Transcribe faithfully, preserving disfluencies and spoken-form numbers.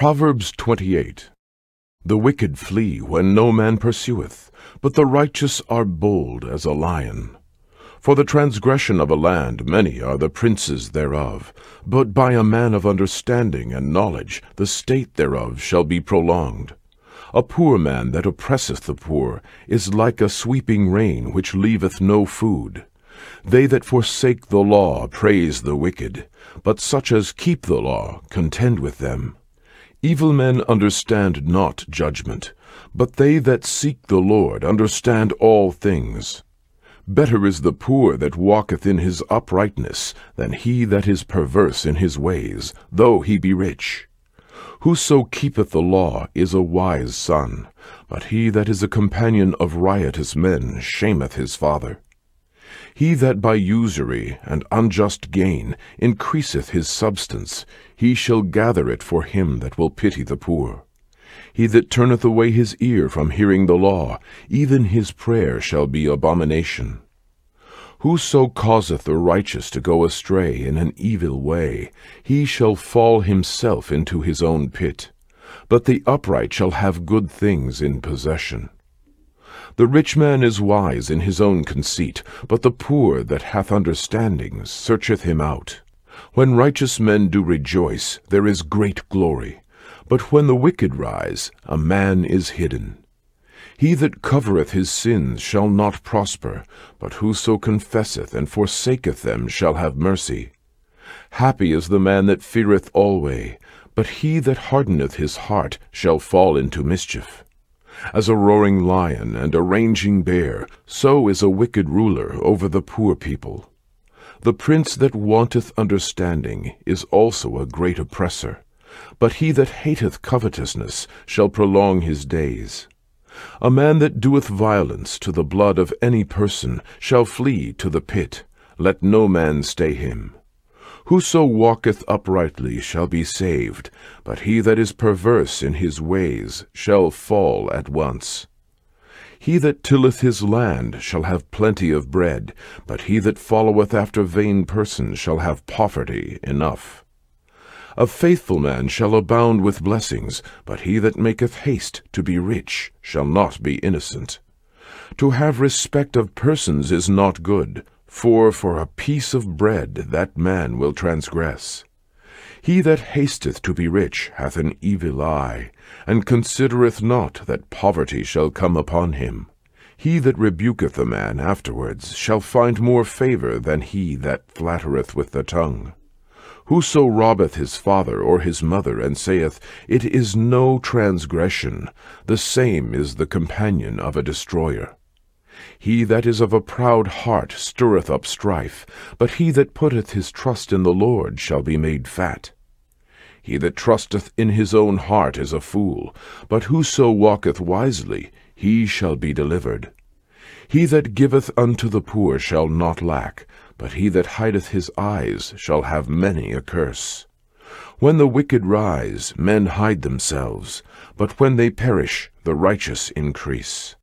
Proverbs twenty-eight. The wicked flee when no man pursueth, but the righteous are bold as a lion. For the transgression of a land many are the princes thereof, but by a man of understanding and knowledge the state thereof shall be prolonged. A poor man that oppresseth the poor is like a sweeping rain which leaveth no food. They that forsake the law praise the wicked, but such as keep the law contend with them. Evil men understand not judgment, but they that seek the Lord understand all things. Better is the poor that walketh in his uprightness than he that is perverse in his ways, though he be rich. Whoso keepeth the law is a wise son, but he that is a companion of riotous men shameth his father. He that by usury and unjust gain increaseth his substance, he shall gather it for him that will pity the poor. He that turneth away his ear from hearing the law, even his prayer shall be abomination. Whoso causeth the righteous to go astray in an evil way, he shall fall himself into his own pit. But the upright shall have good things in possession. The rich man is wise in his own conceit, but the poor that hath understanding searcheth him out. When righteous men do rejoice, there is great glory. But when the wicked rise, a man is hidden. He that covereth his sins shall not prosper, but whoso confesseth and forsaketh them shall have mercy. Happy is the man that feareth alway, but he that hardeneth his heart shall fall into mischief. As a roaring lion and a raging bear, so is a wicked ruler over the poor people. The prince that wanteth understanding is also a great oppressor. But he that hateth covetousness shall prolong his days. A man that doeth violence to the blood of any person shall flee to the pit. Let no man stay him. Whoso walketh uprightly shall be saved, but he that is perverse in his ways shall fall at once. He that tilleth his land shall have plenty of bread, but he that followeth after vain persons shall have poverty enough. A faithful man shall abound with blessings, but he that maketh haste to be rich shall not be innocent. To have respect of persons is not good, for for a piece of bread that man will transgress. He that hasteth to be rich hath an evil eye, and considereth not that poverty shall come upon him. He that rebuketh a man afterwards shall find more favour than he that flattereth with the tongue. Whoso robbeth his father or his mother, and saith, It is no transgression, the same is the companion of a destroyer. He that is of a proud heart stirreth up strife, but he that putteth his trust in the Lord shall be made fat. He that trusteth in his own heart is a fool, but whoso walketh wisely, he shall be delivered. He that giveth unto the poor shall not lack, but he that hideth his eyes shall have many a curse. When the wicked rise, men hide themselves, but when they perish, the righteous increase.